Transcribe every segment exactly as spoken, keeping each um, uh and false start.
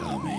coming.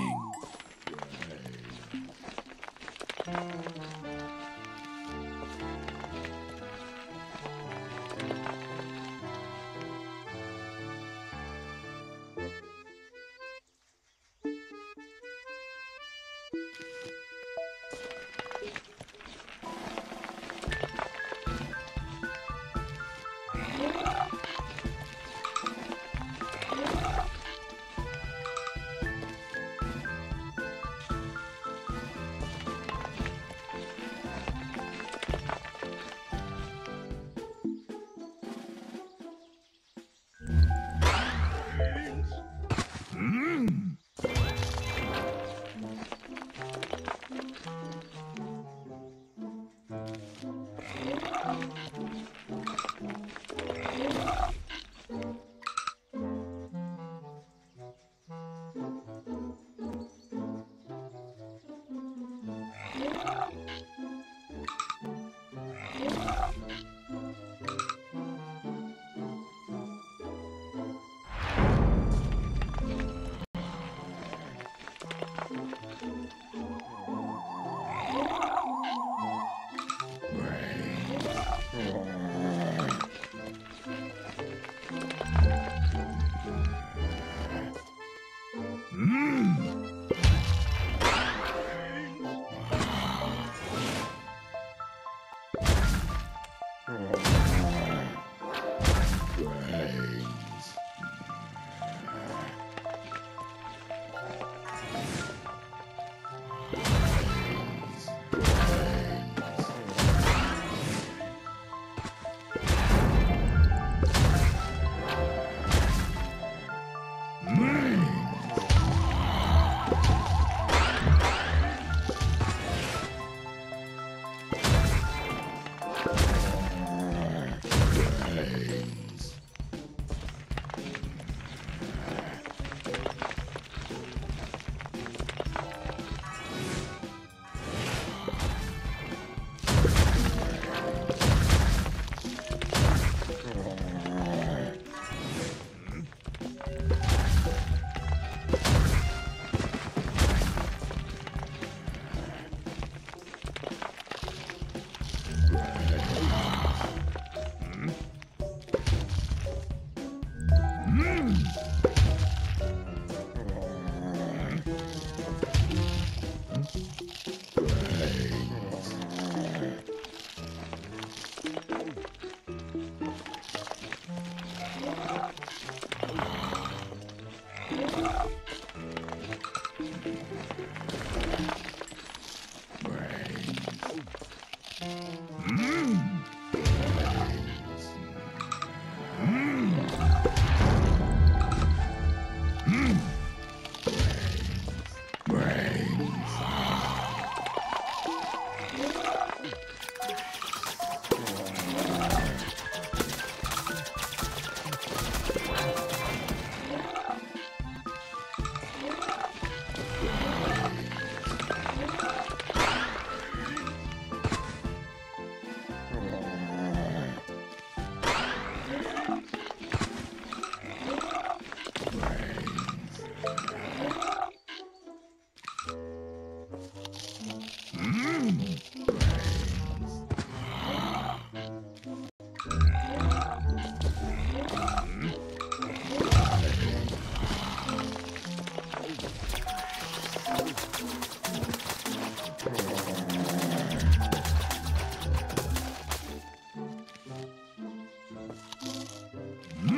Mm-hmm.